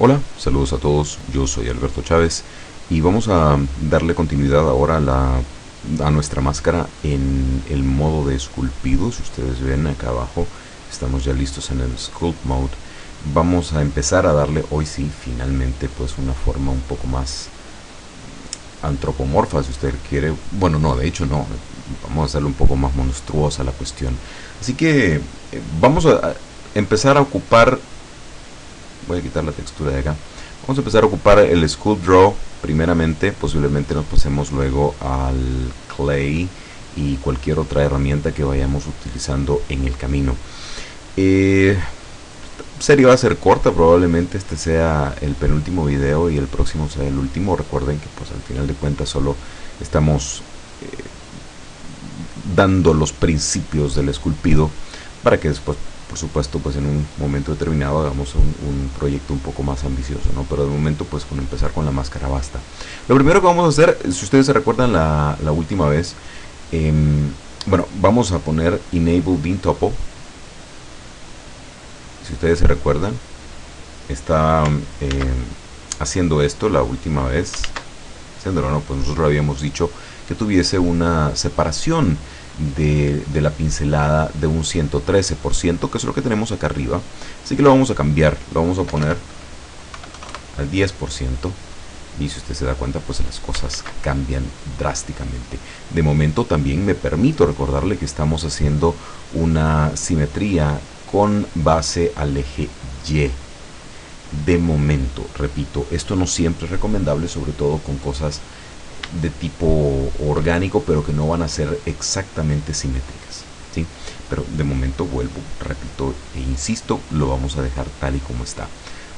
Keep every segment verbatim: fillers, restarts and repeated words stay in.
Hola, saludos a todos, yo soy Alberto Chávez y vamos a darle continuidad ahora a, la, a nuestra máscara en el modo de esculpido. Si ustedes ven acá abajo, estamos ya listos en el Sculpt Mode. Vamos a empezar a darle, hoy sí, finalmente, pues una forma un poco más antropomorfa, si usted quiere. Bueno, no, de hecho no, vamos a hacerle un poco más monstruosa la cuestión. Así que vamos a empezar a ocupar... voy a quitar la textura de acá. Vamos a empezar a ocupar el Sculpt Draw primeramente. Posiblemente nos pasemos luego al Clay y cualquier otra herramienta que vayamos utilizando en el camino. Eh, esta serie va a ser corta, probablemente este sea el penúltimo video y el próximo sea el último. Recuerden que pues al final de cuentas solo estamos eh, dando los principios del esculpido para que después, por supuesto, pues en un momento determinado hagamos un, un proyecto un poco más ambicioso, ¿no? Pero de momento, pues con empezar con la máscara basta. Lo primero que vamos a hacer, si ustedes se recuerdan la, la última vez, eh, bueno, vamos a poner Enable Bean Topo. Si ustedes se recuerdan, está eh, haciendo esto la última vez. Haciéndolo, ¿no? Pues nosotros habíamos dicho que tuviese una separación De, de la pincelada de un ciento trece por ciento, que es lo que tenemos acá arriba. Así que lo vamos a cambiar, lo vamos a poner al diez por ciento, y si usted se da cuenta, pues las cosas cambian drásticamente. De momento también me permito recordarle que estamos haciendo una simetría con base al eje Y. De momento, repito, esto no siempre es recomendable, sobre todo con cosas de tipo orgánico, pero que no van a ser exactamente simétricas, ¿sí? Pero de momento vuelvo, repito e insisto, lo vamos a dejar tal y como está.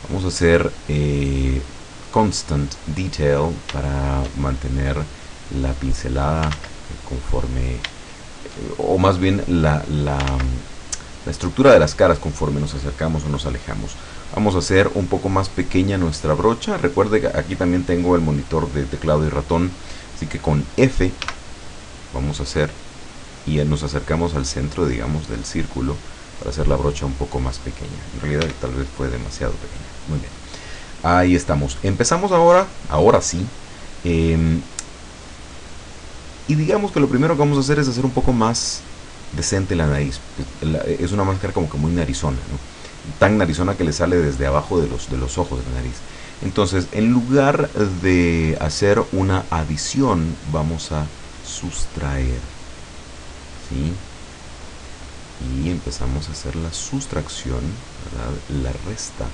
Vamos a hacer eh, Constant Detail para mantener la pincelada conforme, eh, o más bien la, la, la estructura de las caras conforme nos acercamos o nos alejamos. Vamos a hacer un poco más pequeña nuestra brocha. Recuerde que aquí también tengo el monitor de teclado y ratón, así que con F vamos a hacer, y nos acercamos al centro, digamos, del círculo para hacer la brocha un poco más pequeña. En realidad tal vez fue demasiado pequeña. Muy bien, ahí estamos. Empezamos ahora, ahora sí, eh, y digamos que lo primero que vamos a hacer es hacer un poco más decente la nariz. Es una máscara como que muy narizona, ¿no? Tan narizona que le sale desde abajo de los, de los ojos de la nariz. Entonces, en lugar de hacer una adición, vamos a sustraer, ¿sí? Y empezamos a hacer la sustracción, ¿verdad? La resta.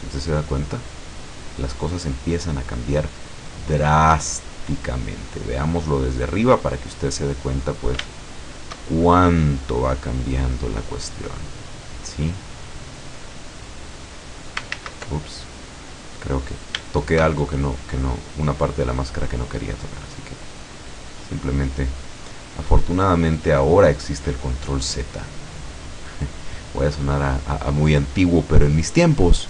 Si usted se da cuenta, las cosas empiezan a cambiar drásticamente. Veámoslo desde arriba para que usted se dé cuenta, pues, cuánto va cambiando la cuestión, ¿sí? Ups, creo que toqué algo que no, que no, una parte de la máscara que no quería tocar, así que simplemente, afortunadamente ahora existe el control Z. Voy a sonar a, a, a muy antiguo, pero en mis tiempos,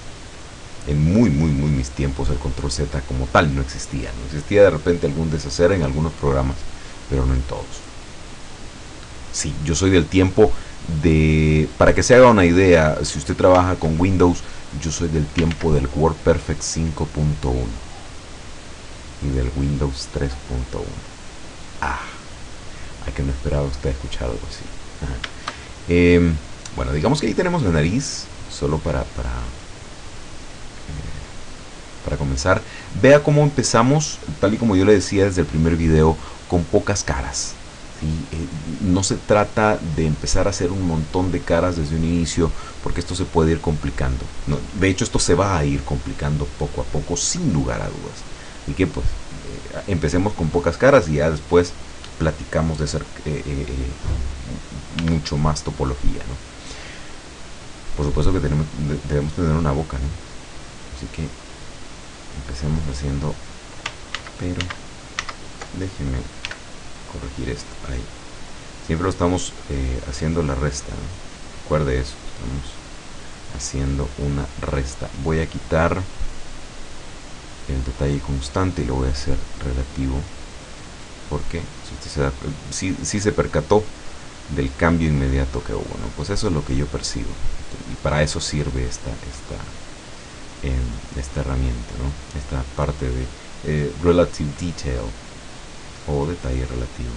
en muy, muy, muy mis tiempos, el control Z como tal no existía. No existía de repente algún deshacer en algunos programas, pero no en todos. Sí, yo soy del tiempo de... Para que se haga una idea, si usted trabaja con Windows, yo soy del tiempo del WordPerfect cinco punto uno y del Windows tres punto uno. Ah, a que no esperaba usted escuchar algo así. Eh, bueno, digamos que ahí tenemos la nariz, solo para... para Para comenzar, vea cómo empezamos, tal y como yo le decía desde el primer video, con pocas caras. Y, eh, no se trata de empezar a hacer un montón de caras desde un inicio, porque esto se puede ir complicando. No, de hecho, esto se va a ir complicando poco a poco, sin lugar a dudas. Así que, pues, eh, empecemos con pocas caras y ya después platicamos de hacer eh, eh, eh, mucho más topología, ¿no? Por supuesto que tenemos, debemos tener una boca, ¿no? Así que empecemos haciendo, pero déjenme corregir esto, ahí. Siempre lo estamos eh, haciendo la resta, ¿no? Recuerde eso, estamos haciendo una resta. Voy a quitar el detalle constante y lo voy a hacer relativo, porque si usted se, da, si, si se percató, del cambio inmediato que hubo, ¿no? Pues eso es lo que yo percibo, y para eso sirve esta, esta, eh, esta herramienta, ¿no? Esta parte de eh, Relative Detail o detalle relativo.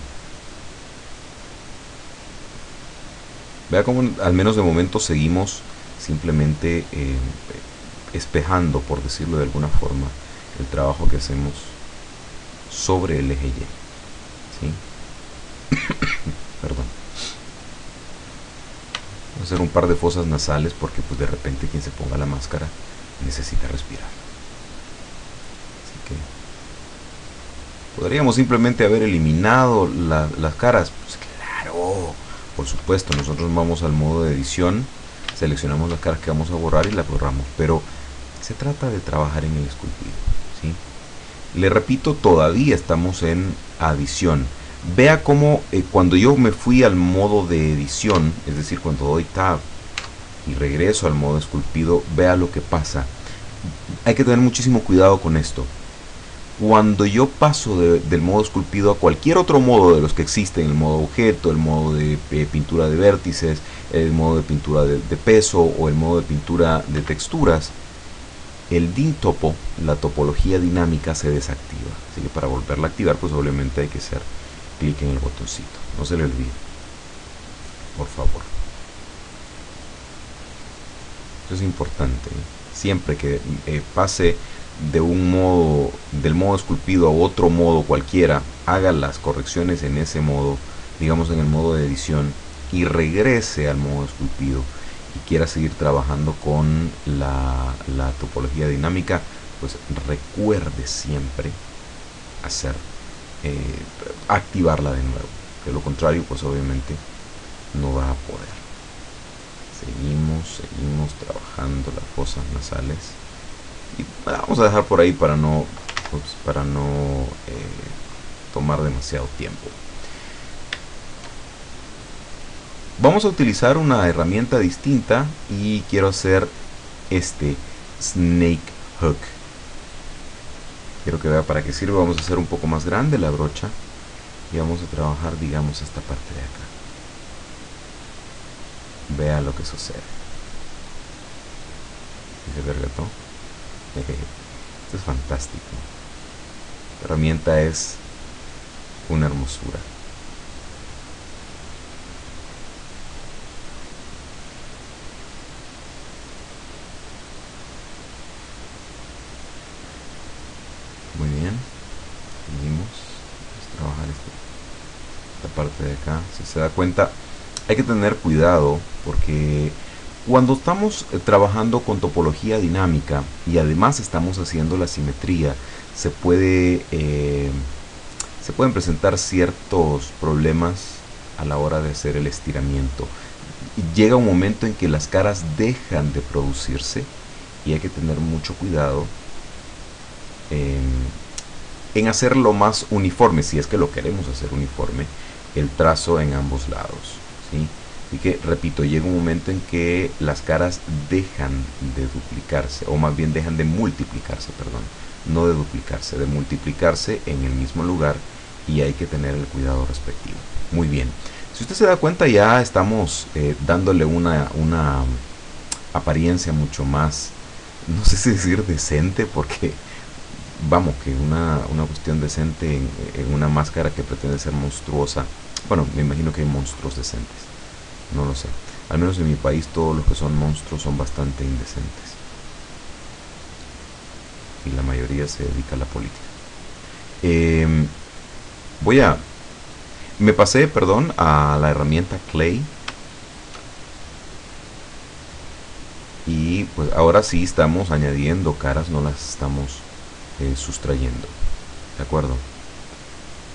Vea como al menos de momento seguimos simplemente eh, espejando, por decirlo de alguna forma, el trabajo que hacemos sobre el eje Y, ¿sí? Perdón. Voy a hacer un par de fosas nasales porque pues de repente quien se ponga la máscara necesita respirar. Así que podríamos simplemente haber eliminado la, las caras. Pues claro, por supuesto, nosotros vamos al modo de edición, seleccionamos las caras que vamos a borrar y las borramos, pero se trata de trabajar en el esculpido, ¿sí? Le repito, todavía estamos en adición. Vea cómo eh, cuando yo me fui al modo de edición, es decir, cuando doy tab y regreso al modo esculpido, vea lo que pasa. Hay que tener muchísimo cuidado con esto. Cuando yo paso de, del modo esculpido a cualquier otro modo de los que existen, el modo objeto, el modo de eh, pintura de vértices, el modo de pintura de, de peso o el modo de pintura de texturas, el dintopo, la topología dinámica, se desactiva. Así que para volverla a activar, pues obviamente hay que hacer clic en el botoncito. No se le olvide, por favor. Eso es importante, ¿eh? Siempre que eh, pase de un modo, del modo esculpido a otro modo cualquiera, haga las correcciones en ese modo, digamos en el modo de edición, y regrese al modo esculpido y quiera seguir trabajando con la, la topología dinámica, pues recuerde siempre hacer eh, activarla de nuevo. De lo contrario, pues obviamente no va a poder. Seguimos, seguimos trabajando las fosas nasales. Y vamos a dejar por ahí para no, pues, para no eh, tomar demasiado tiempo. Vamos a utilizar una herramienta distinta y quiero hacer este Snake Hook. Quiero que vea para qué sirve. Vamos a hacer un poco más grande la brocha y vamos a trabajar, digamos, esta parte de acá. Vea lo que sucede. ¿Se ve el gato? Esto es fantástico. La herramienta es una hermosura. Muy bien, seguimos. Vamos a trabajar esta, esta parte de acá. Si se da cuenta, hay que tener cuidado porque cuando estamos trabajando con topología dinámica y además estamos haciendo la simetría, se puede eh, se pueden presentar ciertos problemas a la hora de hacer el estiramiento. Llega un momento en que las caras dejan de producirse y hay que tener mucho cuidado en, en hacerlo más uniforme, si es que lo queremos hacer uniforme, el trazo en ambos lados, ¿sí? Así que, repito, llega un momento en que las caras dejan de duplicarse, o más bien dejan de multiplicarse, perdón, no de duplicarse, de multiplicarse en el mismo lugar, y hay que tener el cuidado respectivo. Muy bien, si usted se da cuenta, ya estamos eh, dándole una, una apariencia mucho más, no sé si decir decente, porque vamos, que una, una cuestión decente en, en una máscara que pretende ser monstruosa. Bueno, me imagino que hay monstruos decentes. No lo sé. Al menos en mi país todos los que son monstruos son bastante indecentes. Y la mayoría se dedica a la política. Eh, voy a... Me pasé, perdón, a la herramienta Clay. Y pues ahora sí estamos añadiendo caras, no las estamos eh, sustrayendo. ¿De acuerdo?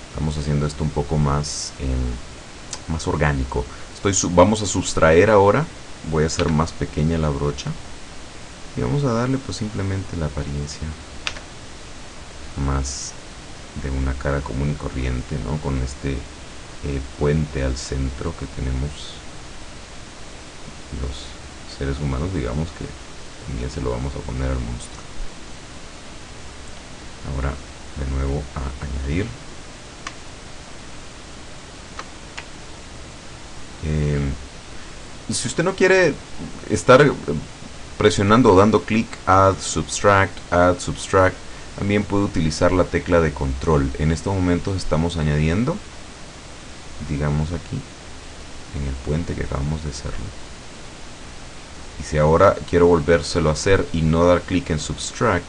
Estamos haciendo esto un poco más, eh, más orgánico. Estoy, vamos a sustraer ahora, voy a hacer más pequeña la brocha y vamos a darle pues simplemente la apariencia más de una cara común y corriente, ¿no? Con este eh, puente al centro que tenemos los seres humanos, digamos que también se lo vamos a poner al monstruo. Ahora de nuevo a añadir. Eh, si usted no quiere estar presionando o dando clic add, subtract, add, subtract, también puede utilizar la tecla de control. En estos momentos estamos añadiendo, digamos aquí, en el puente que acabamos de hacerlo. Y si ahora quiero volvérselo a hacer y no dar clic en subtract,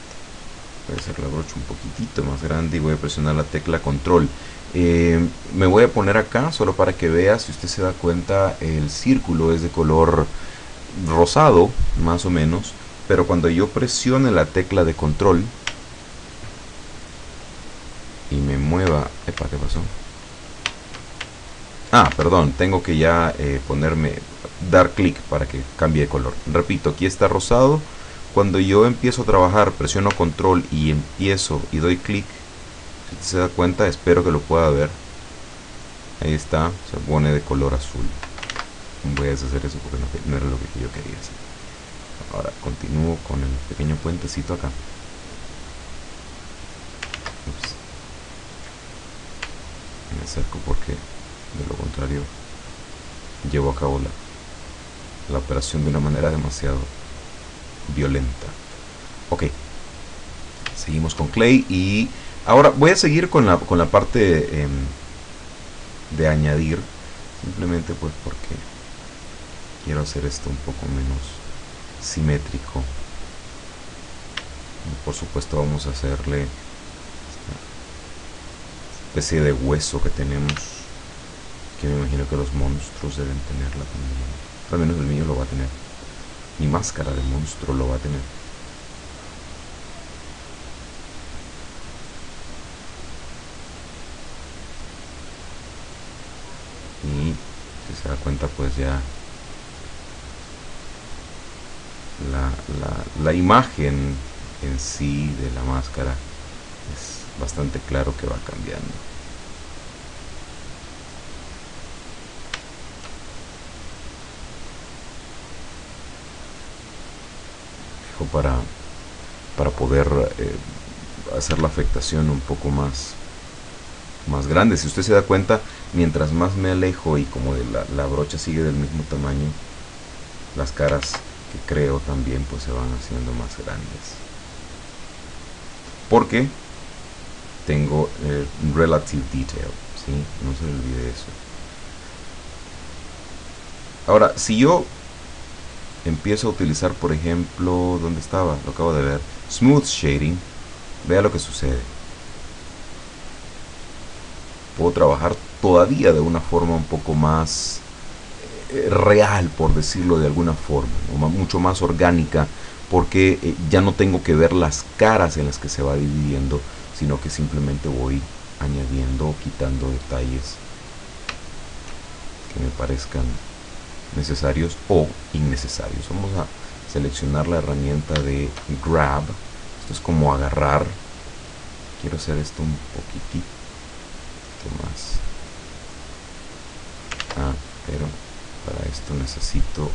voy a hacer la brocha un poquitito más grande y voy a presionar la tecla control. Eh, me voy a poner acá solo para que vea, si usted se da cuenta, el círculo es de color rosado, más o menos, pero cuando yo presione la tecla de control y me mueva... Epa, ¿qué pasó? Ah, perdón, tengo que ya eh, ponerme... dar clic para que cambie de color. Repito, aquí está rosado. Cuando yo empiezo a trabajar, presiono control y empiezo y doy clic, si se da cuenta, espero que lo pueda ver, ahí está, se pone de color azul. Voy a deshacer eso porque no, no era lo que yo quería hacer. Ahora continúo con el pequeño puentecito acá. Ups. Me acerco porque de lo contrario llevo a cabo la, la operación de una manera demasiado violenta. Ok, seguimos con Clay y ahora voy a seguir con la, con la parte eh, de añadir, simplemente pues porque quiero hacer esto un poco menos simétrico. Y por supuesto vamos a hacerle esta especie de hueso que tenemos, que me imagino que los monstruos deben tenerla también, al menos el mío lo va a tener. Mi máscara de monstruo lo va a tener. Y si se da cuenta, pues ya la, la, la imagen en sí de la máscara es bastante claro que va cambiando. Para, para poder eh, hacer la afectación un poco más, más grande. Si usted se da cuenta, mientras más me alejo y como de la, la brocha sigue del mismo tamaño, las caras que creo también pues se van haciendo más grandes, porque tengo eh, relative detail, ¿sí? No se le olvide eso. Ahora, si yo empiezo a utilizar, por ejemplo, ¿dónde estaba? Lo acabo de ver. Smooth Shading. Vea lo que sucede. Puedo trabajar todavía de una forma un poco más eh, real, por decirlo de alguna forma, ¿no? Mucho más orgánica, porque eh, ya no tengo que ver las caras en las que se va dividiendo, sino que simplemente voy añadiendo o quitando detalles que me parezcan necesarios o innecesarios. Vamos a seleccionar la herramienta de grab. Esto es como agarrar. Quiero hacer esto un poquitito más. Ah, pero para esto necesito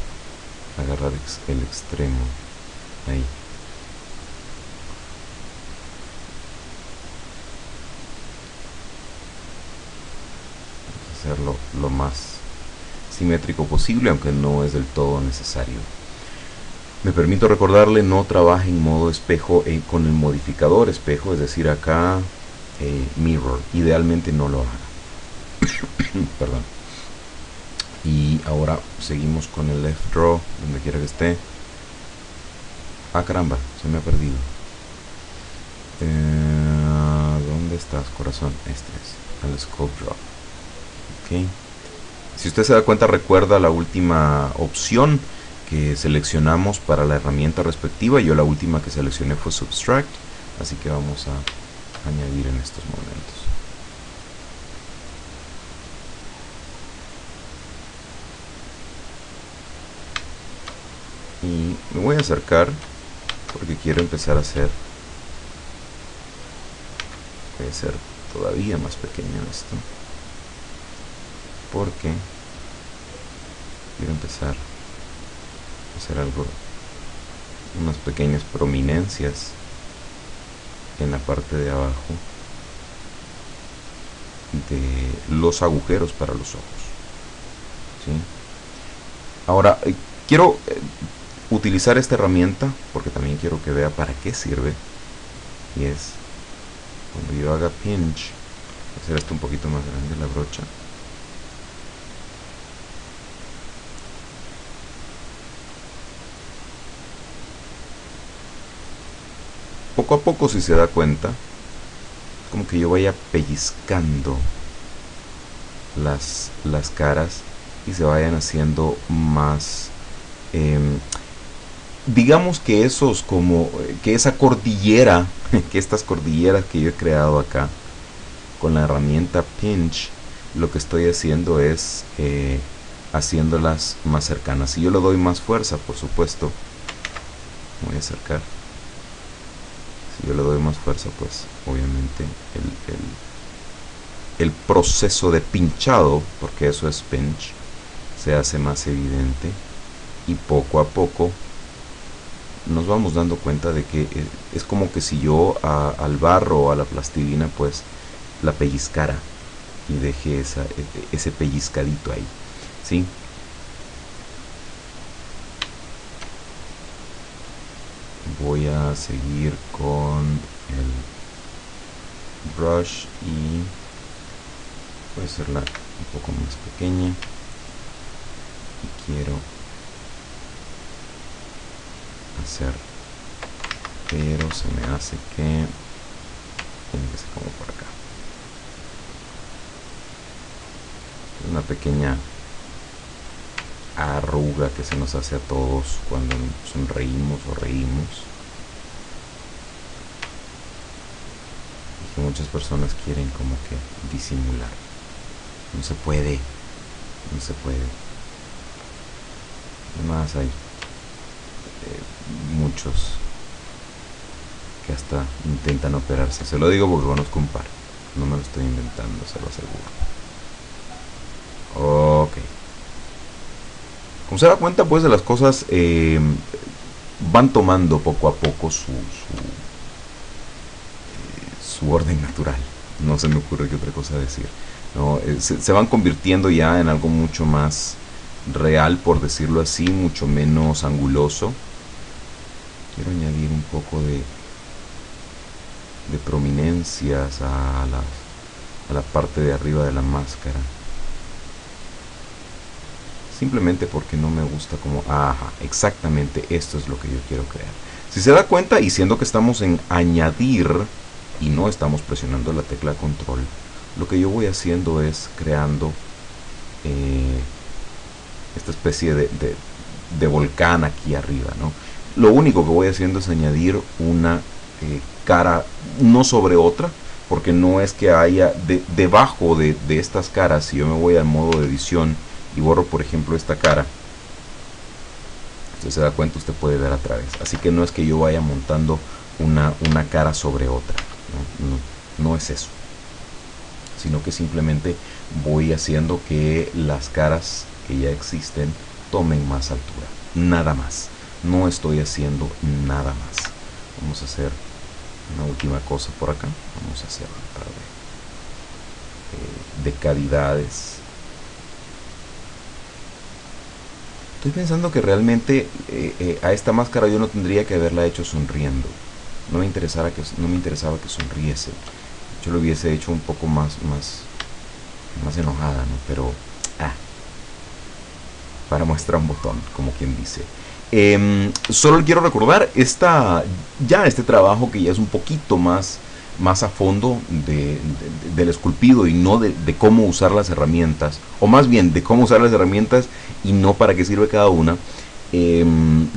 agarrar el extremo. Ahí. Vamos a hacerlo lo más simétrico posible, aunque no es del todo necesario. Me permito recordarle, no trabaje en modo espejo eh, con el modificador espejo, es decir, acá eh, mirror, idealmente no lo haga. Perdón. Y ahora seguimos con el left draw, donde quiera que esté. Ah, caramba, se me ha perdido. Eh, ¿dónde estás, corazón? Este es el Sculpt Draw. Ok. Si usted se da cuenta, recuerda la última opción que seleccionamos para la herramienta respectiva. Yo la última que seleccioné fue Subtract, así que vamos a añadir en estos momentos. Y me voy a acercar porque quiero empezar a hacer... Voy a hacer todavía más pequeño esto, porque quiero empezar a hacer algo, unas pequeñas prominencias en la parte de abajo de los agujeros para los ojos. ¿sí? Ahora eh, quiero eh, utilizar esta herramienta porque también quiero que vea para qué sirve, y es cuando yo haga pinch, hacer esto un poquito más grande, la brocha, poco a poco, si se da cuenta, como que yo vaya pellizcando las, las caras y se vayan haciendo más, eh, digamos que esos como que esa cordillera, que estas cordilleras que yo he creado acá con la herramienta pinch, lo que estoy haciendo es eh, haciéndolas más cercanas. Si yo le doy más fuerza, por supuesto, voy a acercar. Si yo le doy más fuerza, pues obviamente el, el, el proceso de pinchado, porque eso es pinch, se hace más evidente, y poco a poco nos vamos dando cuenta de que es como que si yo a, al barro o a la plastilina pues la pellizcara y deje esa, ese pellizcadito ahí, ¿sí? Voy a seguir con el brush y voy a hacerla un poco más pequeña, y quiero hacer, pero se me hace que tiene que ser como por acá, una pequeña arruga que se nos hace a todos cuando sonreímos o reímos, y que muchas personas quieren como que disimular. No se puede, no se puede. Además hay eh, muchos que hasta intentan operarse. Se lo digo porque conozco un par, no me lo estoy inventando, se lo aseguro. Ok. Como se da cuenta, pues de las cosas eh, van tomando poco a poco su, su, eh, su orden natural. No se me ocurre qué otra cosa decir, ¿no? eh, se, se van convirtiendo ya en algo mucho más real, por decirlo así, mucho menos anguloso. Quiero añadir un poco de, de prominencias a la, a la parte de arriba de la máscara. Simplemente porque no me gusta como... Ajá, exactamente esto es lo que yo quiero crear. Si se da cuenta, y siendo que estamos en añadir y no estamos presionando la tecla control, lo que yo voy haciendo es creando eh, esta especie de, de, de volcán aquí arriba, ¿no? Lo único que voy haciendo es añadir una eh, cara no sobre otra, porque no es que haya de, debajo de, de estas caras. Si yo me voy al modo de edición y borro, por ejemplo, esta cara, usted se da cuenta, usted puede ver a través. Así que no es que yo vaya montando una, una cara sobre otra, ¿no? No, no es eso, sino que simplemente voy haciendo que las caras que ya existen tomen más altura, nada más. No estoy haciendo nada más. Vamos a hacer una última cosa por acá. Vamos a hacer un par de, eh, de calidades. Estoy pensando que realmente eh, eh, a esta máscara yo no tendría que haberla hecho sonriendo. No me interesara que, no me interesaba que sonriese. Yo lo hubiese hecho un poco más, más, más enojada, ¿no? Pero, ah, para muestra un botón, como quien dice. Eh, solo quiero recordar esta, ya este trabajo que ya es un poquito más, más a fondo de, de, de, del esculpido, y no de, de cómo usar las herramientas, o más bien de cómo usar las herramientas y no para qué sirve cada una. Eh,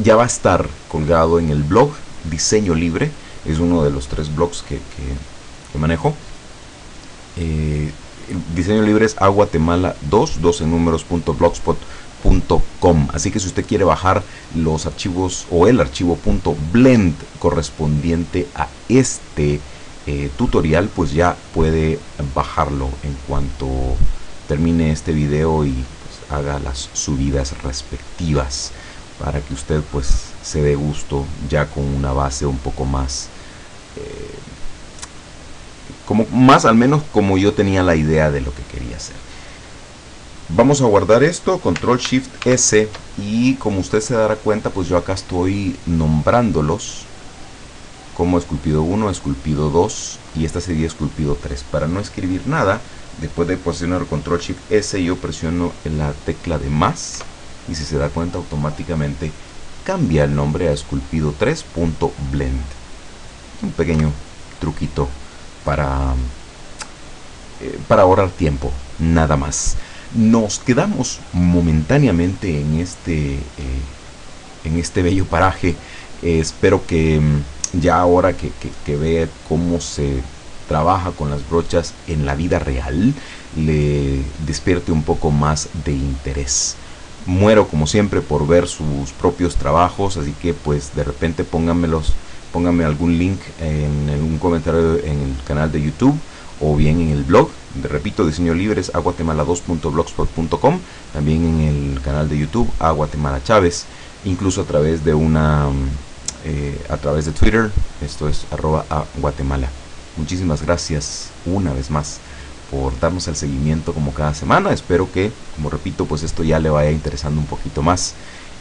ya va a estar colgado en el blog Diseño Libre, es uno de los tres blogs que, que, que manejo. Eh, el Diseño Libre es aguatemala dos punto blogspot punto com, así que si usted quiere bajar los archivos o el archivo .blend correspondiente a este Eh, tutorial, pues ya puede bajarlo en cuanto termine este video y pues haga las subidas respectivas, para que usted pues se dé gusto ya con una base un poco más eh, como más, al menos como yo tenía la idea de lo que quería hacer. Vamos a guardar esto, control shift S, y como usted se dará cuenta, pues yo acá estoy nombrándolos como esculpido uno, esculpido dos, y esta sería esculpido tres. Para no escribir nada, después de presionar control shift S, yo presiono la tecla de más, y si se da cuenta, automáticamente cambia el nombre a esculpido tres punto blend. Un pequeño truquito para, eh, para ahorrar tiempo, nada más. Nos quedamos momentáneamente en este, eh, en este bello paraje. Eh, espero que ya ahora que, que, que vea cómo se trabaja con las brochas en la vida real, le despierte un poco más de interés. Muero como siempre por ver sus propios trabajos, así que pues de repente pónganmelos, pónganme algún link en, en un comentario en el canal de YouTube o bien en el blog. Repito, diseño libre es aguatemala dos punto blogspot punto com, también en el canal de YouTube aguatemalachaves, incluso a través de una eh, a través de Twitter, esto es arroba aguatemala. Muchísimas gracias una vez más por darnos el seguimiento como cada semana. Espero que, como repito, pues esto ya le vaya interesando un poquito más,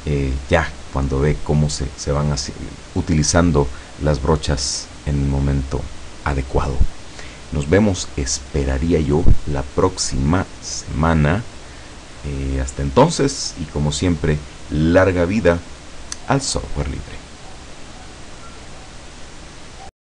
eh, ya cuando ve cómo se, se van así, utilizando las brochas en el momento adecuado. Nos vemos, esperaría yo, la próxima semana. Eh, hasta entonces, y como siempre, larga vida al software libre.